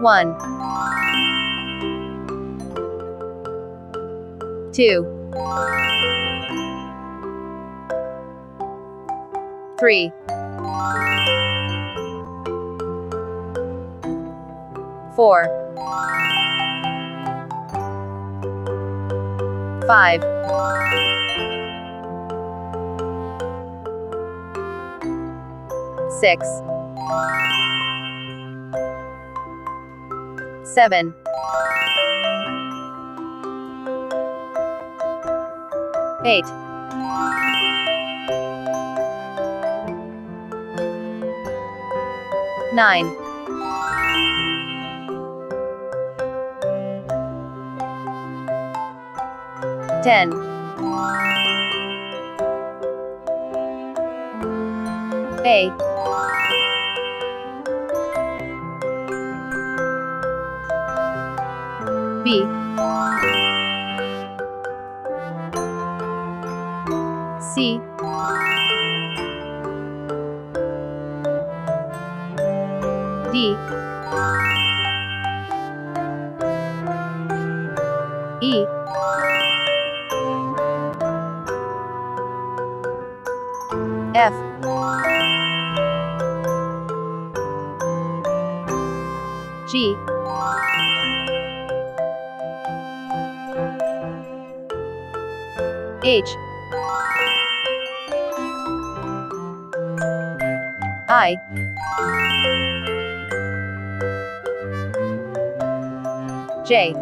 One, two, three, four, five, six, 7 8 9 10 8 B, C, D, E, F, G, H I J